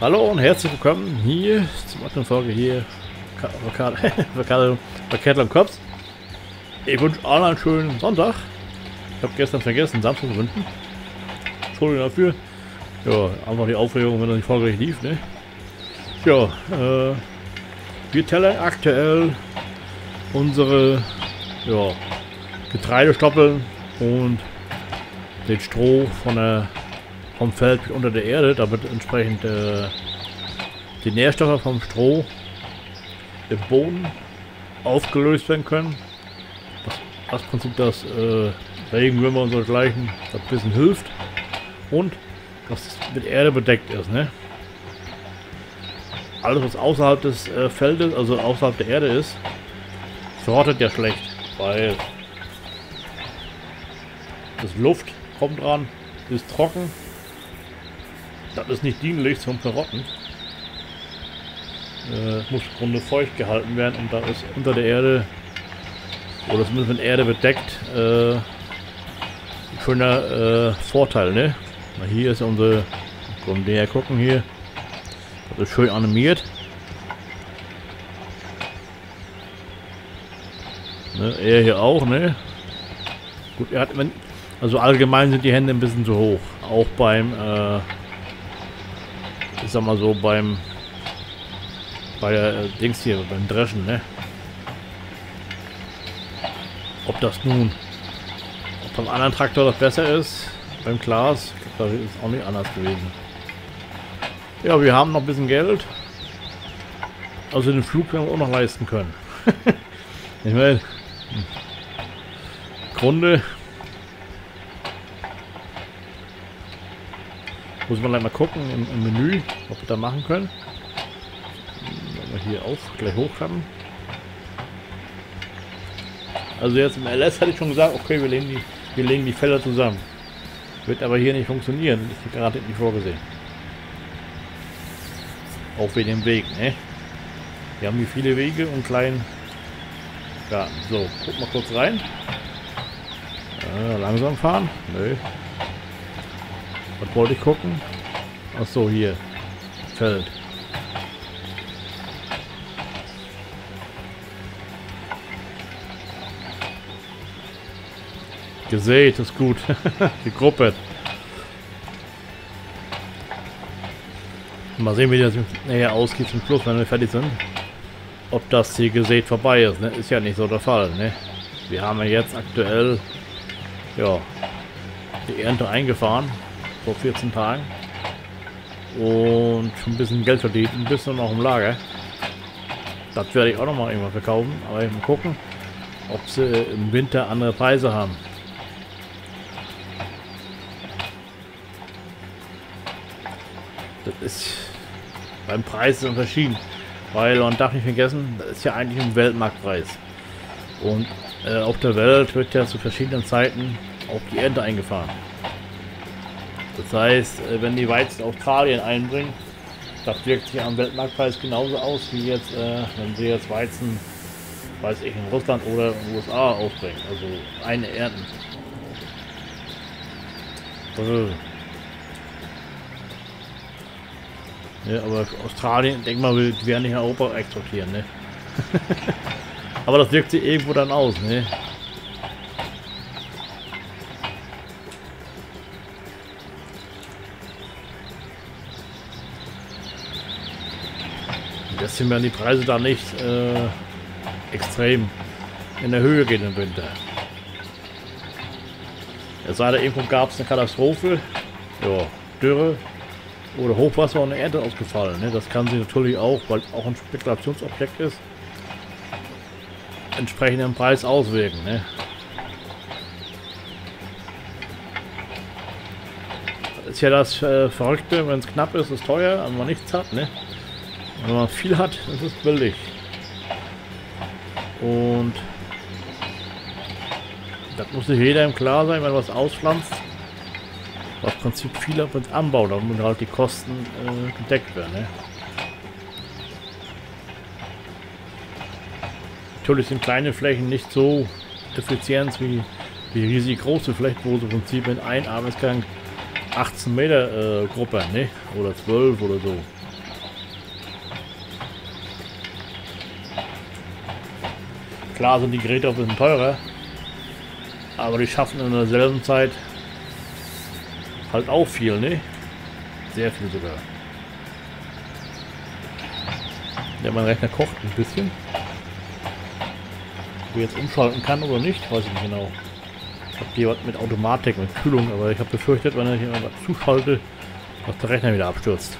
Hallo und herzlich willkommen hier zur weiteren Folge hier bei Kettler und Kopf. Ich wünsche allen einen schönen Sonntag. Ich habe gestern vergessen, Samstag zu wünschen. Entschuldigung dafür. Ja, auch noch die Aufregung, wenn das die Folge nicht lief, ne? Ja, wir tellen aktuell unsere Getreidestoppeln und den Stroh von der vom Feld unter der Erde, damit entsprechend die Nährstoffe vom Stroh im Boden aufgelöst werden können. Das Prinzip, dass Regenwürmer und dergleichen ein bisschen hilft und dass es mit Erde bedeckt ist, ne? Alles, was außerhalb des Feldes, also außerhalb der Erde ist, verrottet ja schlecht, weil das Luft kommt dran, ist trocken. Das ist nicht dienlich zum Verrotten. Muss im Grunde feucht gehalten werden und da ist unter der Erde oder zumindest mit Erde bedeckt ein schöner Vorteil, ne? Na, hier ist unsere, können wir ja gucken hier, das ist schön animiert. Ne, er hier auch, ne? Gut, er hat, also allgemein sind die Hände ein bisschen zu hoch, auch beim ich sag mal so bei der Dings hier, beim Dreschen, ne? Ob das nun ob beim anderen Traktor das besser ist, beim Glas, da ist es auch nicht anders gewesen. Ja, wir haben noch ein bisschen Geld, also den Flug werden wir auch noch leisten können. Ich meine, im Grunde muss man gleich mal gucken im Menü, ob wir da machen können. Hier auf, gleich hochklappen. Also jetzt im LS hatte ich schon gesagt, okay, wir legen die Felder zusammen. Wird aber hier nicht funktionieren, ist gerade nicht vorgesehen. Auch wegen dem Weg, ne? Wir haben hier viele Wege und kleinen Garten. So, guck mal kurz rein. Langsam fahren? Nö. Was wollte ich gucken? Ach so, hier. Feld. Gesät ist gut. Die Gruppe. Mal sehen, wie das näher ausgeht zum Schluss, wenn wir fertig sind. Ob das hier gesät vorbei ist, ne? Ist ja nicht so der Fall, ne? Wir haben ja jetzt aktuell ja, die Ernte eingefahren. Vor 14 Tagen und schon ein bisschen Geld verdient, ein bisschen noch im Lager. Das werde ich auch noch mal irgendwann verkaufen, aber ich mal gucken, ob sie im Winter andere Preise haben. Das ist beim Preis ist verschieden, weil man darf nicht vergessen, das ist ja eigentlich ein Weltmarktpreis und auf der Welt wird ja zu verschiedenen Zeiten auch die Ernte eingefahren. Das heißt, wenn die Weizen Australien einbringen, das wirkt sich am Weltmarktpreis genauso aus, wie jetzt, wenn sie jetzt Weizen, weiß ich, in Russland oder in den USA ausbringen. Also eine Ernten. Ja, aber Australien, denk mal, die werden nicht nach Europa exportieren, ne? Aber das wirkt sich irgendwo dann aus, ne? Deswegen werden die Preise da nicht extrem in der Höhe gehen im Winter. Es sei denn, irgendwo gab es eine Katastrophe, ja, Dürre oder Hochwasser und eine Ernte ausgefallen. Ne? Das kann sie natürlich auch, weil auch ein Spekulationsobjekt ist, entsprechend den Preis auswirken. Ne? Das ist ja das Verrückte, wenn es knapp ist, ist es teuer, wenn man nichts hat. Ne? Wenn man viel hat, ist es billig. Und das muss sich jeder im Klaren sein, wenn man was auspflanzt, was im Prinzip viel auf uns anbaut, damit halt die Kosten gedeckt werden. Ne? Natürlich sind kleine Flächen nicht so effizient wie die riesig große Fläche, wo sie im Prinzip in einem Arbeitsgang 18 Meter gruppern, ne? Oder 12 oder so. Klar sind die Geräte auch ein bisschen teurer, aber die schaffen in derselben Zeit halt auch viel, ne? Sehr viel sogar. Ja, mein Rechner kocht ein bisschen. Ob ich jetzt umschalten kann oder nicht, weiß ich nicht genau. Ich habe hier was mit Automatik, mit Kühlung, aber ich habe befürchtet, wenn ich hier mal zuschalte, dass der Rechner wieder abstürzt.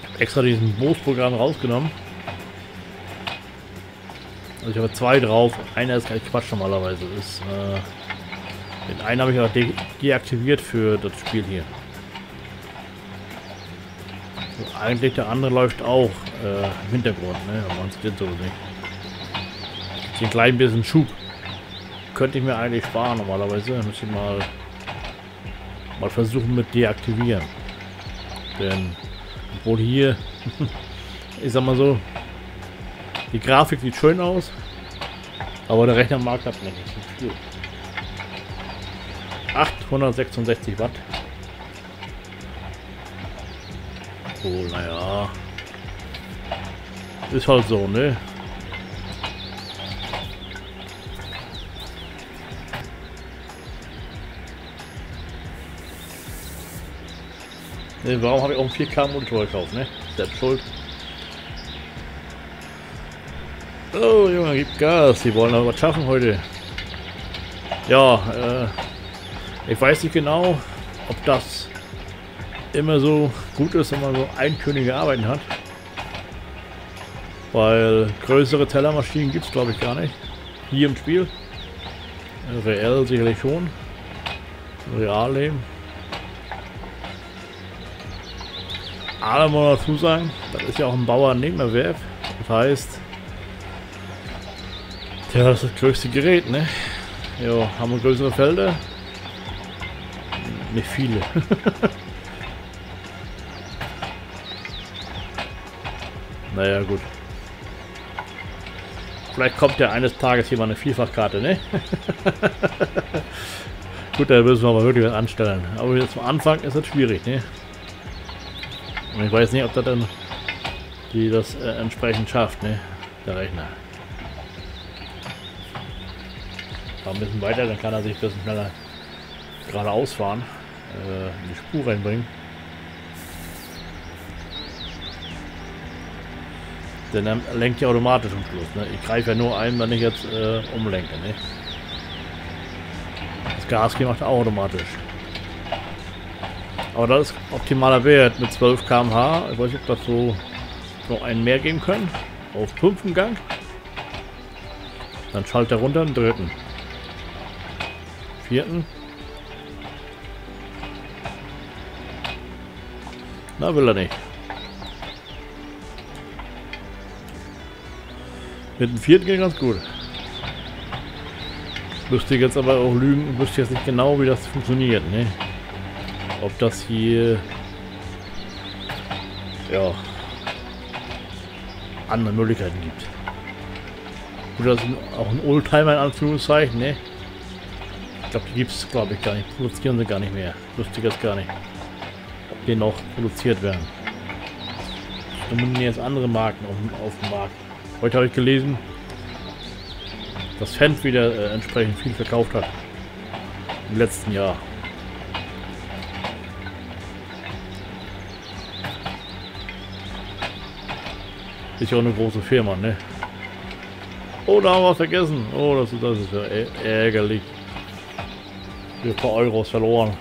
Ich habe extra diesen Boost-Programm rausgenommen. Also ich habe zwei drauf. Einer ist eigentlich Quatsch normalerweise. Ist, den einen habe ich auch deaktiviert für das Spiel hier. Und eigentlich der andere läuft auch im Hintergrund, ne? Aber man sieht den sowieso nicht. Den kleinen bisschen Schub könnte ich mir eigentlich sparen normalerweise. Dann muss ich mal versuchen mit deaktivieren. Denn obwohl hier, ich sag mal so, die Grafik sieht schön aus, aber der Rechner mag das nicht. 866 Watt. Oh, naja. Ist halt so, ne? Ne, warum habe ich auch einen 4K Monitor gekauft, ne? Selbst schuld. Oh, Junge, gib Gas. Die wollen aber was schaffen heute. Ja, ich weiß nicht genau, ob das immer so gut ist, wenn man so eintönige Arbeiten hat. Weil größere Tellermaschinen gibt es, glaube ich, gar nicht. Hier im Spiel. Reell sicherlich schon. Realleben. Aber muss dazu sagen, das ist ja auch ein Bauernnebenerwerb. Das heißt, ja, das ist das größte Gerät, ne? Ja, haben wir größere Felder? Nicht viele. Naja, gut. Vielleicht kommt ja eines Tages hier mal eine Vielfachkarte, ne? Gut, da müssen wir aber wirklich was anstellen. Aber jetzt zum Anfang ist das schwierig, ne? Und ich weiß nicht, ob das dann die das entsprechend schafft, ne? Der Rechner. Ein bisschen weiter, dann kann er sich ein bisschen schneller geradeaus fahren, in die Spur reinbringen. Denn er lenkt ja automatisch am Schluss. Ne? Ich greife ja nur ein, wenn ich jetzt umlenke. Ne? Das Gas macht er auch automatisch. Aber das ist optimaler Wert mit 12 km/h. Ich weiß nicht, ob das so noch einen mehr geben können. Auf 5. Gang. Dann schaltet er runter, den 3. 4. Na, will er nicht. Mit dem 4. geht ganz gut. Müsste ich jetzt aber auch lügen, wüsste jetzt nicht genau, wie das funktioniert, ne? Ob das hier ja andere Möglichkeiten gibt. Oder das ist auch ein Oldtimer in Anführungszeichen, ne? Ich glaube, die gibt es, glaube ich, gar nicht. Produzieren sie gar nicht mehr. Lustig ist gar nicht. Ob die noch produziert werden. Da müssen jetzt andere Marken auf dem Markt. Heute habe ich gelesen, dass Fendt wieder entsprechend viel verkauft hat. Im letzten Jahr. Ist ja auch eine große Firma, ne? Oh, da haben wir was vergessen. Oh, das ist ja ärgerlich. Ein paar Euros verloren.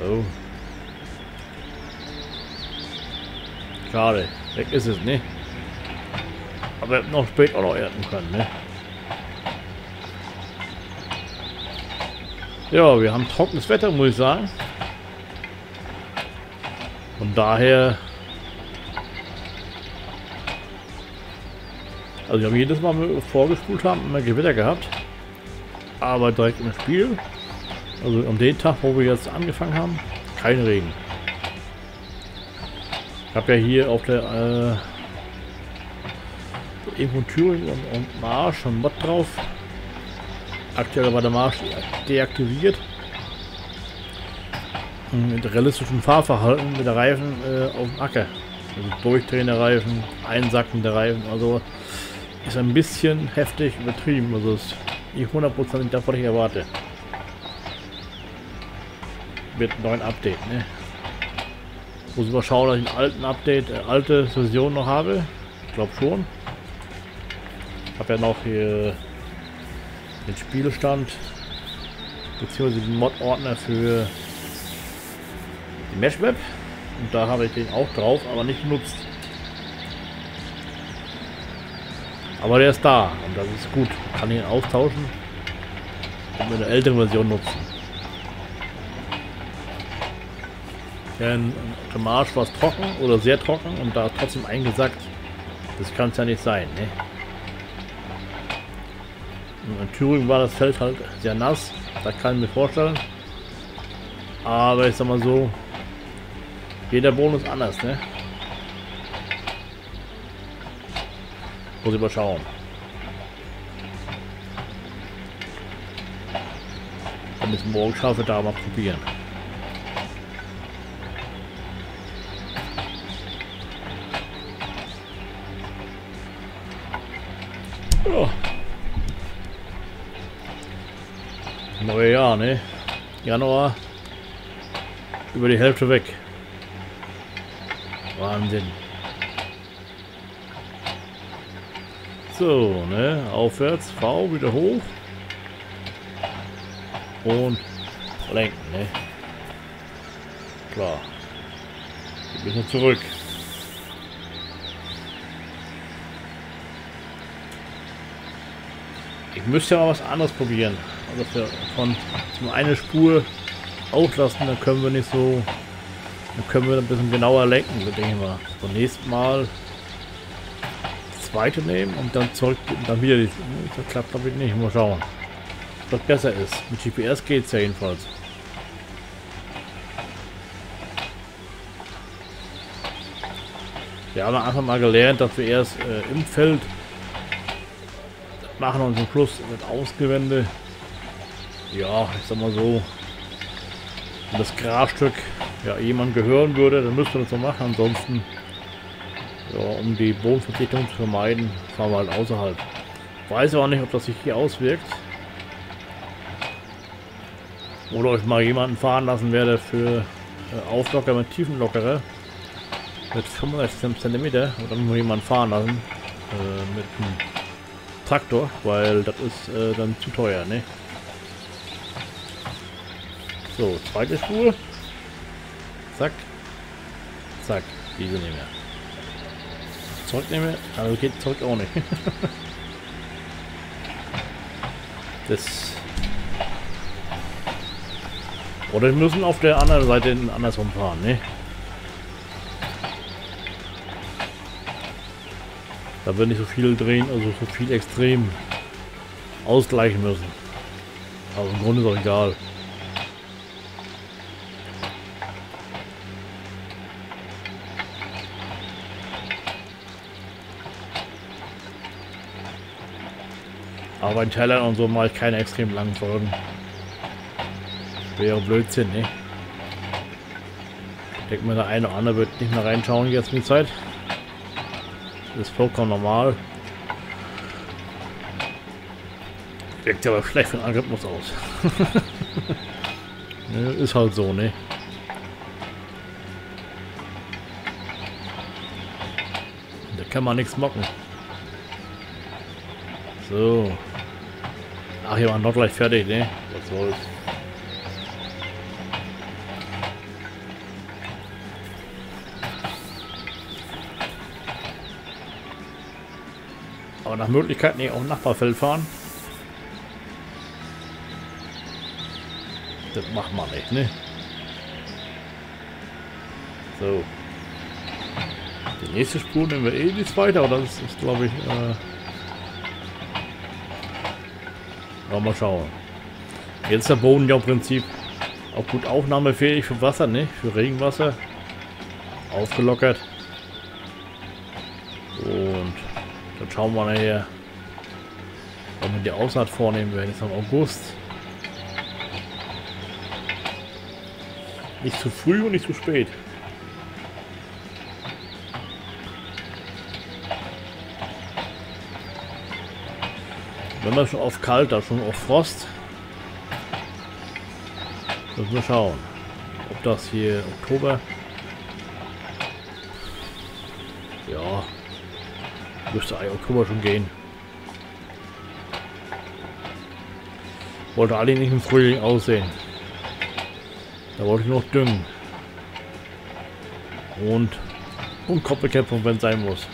Oh. Schade, weg ist es, ne? Aber wir hätten noch später noch ernten können, ne? Ja, wir haben trockenes Wetter, muss ich sagen. Von daher. Also ich habe jedes Mal, wenn wir vorgespult haben, immer Gewitter gehabt, aber direkt im Spiel, also um den Tag, wo wir jetzt angefangen haben, kein Regen. Ich habe ja hier auf der irgendwo Thüringen und Marsch und Mod drauf. Aktuell war der Marsch deaktiviert. mit realistischem Fahrverhalten mit der Reifen auf dem Acker. Also durchdrehende Reifen, einsackende Reifen, also ist ein bisschen heftig übertrieben. Also ist nicht 100% das, was ich erwarte. Mit einem neuen Update, ne? Muss ich mal schauen, dass ich einen alten Update, alte Version noch habe. Ich glaube schon. Ich habe ja noch hier den Spielstand beziehungsweise den Mod-Ordner für die Meshweb und da habe ich den auch drauf, aber nicht genutzt. Aber der ist da und das ist gut. Man kann ihn austauschen und mit der älteren Version nutzen. Denn der Marsch war trocken oder sehr trocken und da trotzdem eingesackt. Das kann es ja nicht sein, ne? In Thüringen war das Feld halt sehr nass, da kann ich mir vorstellen. Aber ich sag mal so, jeder Bonus anders, ne? Muss ich mal schauen. Wenn ich es morgen schaffe, da mal probieren. Oh. Neue Jahr, ne? Januar über die Hälfte weg. Wahnsinn. So, ne? Aufwärts, V wieder hoch und lenken, ne? Klar. Ein bisschen zurück. Ich müsste ja mal was anderes probieren. Also dass wir von nur eine Spur auslassen, dann können wir nicht so. Dann können wir ein bisschen genauer lenken, so denke ich mal. Beim nächsten Mal die zweite nehmen und dann zurück und dann wieder die. Das klappt damit nicht. Mal schauen. Was besser ist. Mit GPS geht es ja jedenfalls. Wir haben am Anfang mal gelernt, dass wir erst im Feld machen und zum Schluss mit Ausgewende, ja, ich sag mal so, wenn das Grasstück ja jemand gehören würde, dann müsste das so machen. Ansonsten, ja, um die Bodenverdichtung zu vermeiden, fahren wir halt außerhalb. Weiß auch nicht, ob das sich hier auswirkt oder ob ich mal jemanden fahren lassen werde für Auflocker mit Tiefenlockere mit 65 cm oder nur jemanden fahren lassen mit einem Traktor, weil das ist dann zu teuer, ne? So, zweite Spur. Zack. Zack. Diese nehmen wir. Zurücknehmen wir. Also geht zurück auch nicht. Das. Oder wir müssen auf der anderen Seite andersrum fahren, ne? Da wird nicht so viel drehen, also so viel extrem ausgleichen müssen. Aber im Grunde ist auch egal. Aber bei den Tellern und so mache ich keine extrem langen Folgen. Wäre Blödsinn, ne? Ich denke mal, der eine oder andere wird nicht mehr reinschauen jetzt mit Zeit. Das ist vollkommen normal. Wirkt ja aber schlecht für den Algorithmus aus. Ne, ist halt so, ne? Da kann man nichts mocken. So. Ach, hier waren wir noch gleich fertig, ne? Was soll's. Aber nach Möglichkeit nicht auch Nachbarfeld fahren. Das macht man nicht, ne? So. Die nächste Spur nehmen wir eh die zweite, aber das ist glaube ich. Mal schauen. Jetzt ist der Boden ja im Prinzip auch gut aufnahmefähig für Wasser, ne? Für Regenwasser. Aufgelockert. Und dann schauen wir nachher, ob wir die Aussaat vornehmen werden. Jetzt haben wir August. Nicht zu früh und nicht zu spät. Wenn man schon auf kalt hat, schon auf Frost, müssen wir schauen, ob das hier Oktober, ja, müsste eigentlich Oktober schon gehen. Wollte eigentlich nicht im Frühling aussehen. Da wollte ich noch düngen. Und Kopfbekämpfung, wenn es sein muss.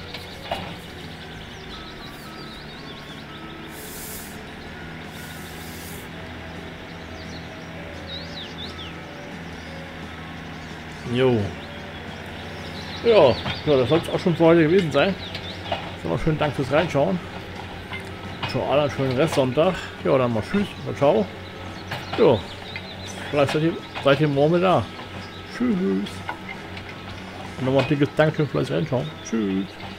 Jo. Ja, das soll es auch schon für heute gewesen sein. Nochmal schönen Dank fürs Reinschauen. Schon allen einen schönen Restsonntag. Ja, dann mal tschüss, mal ciao. Ja, vielleicht seid ihr morgen mit da. Tschüss. Und nochmal dickes Dankeschön fürs Reinschauen. Tschüss.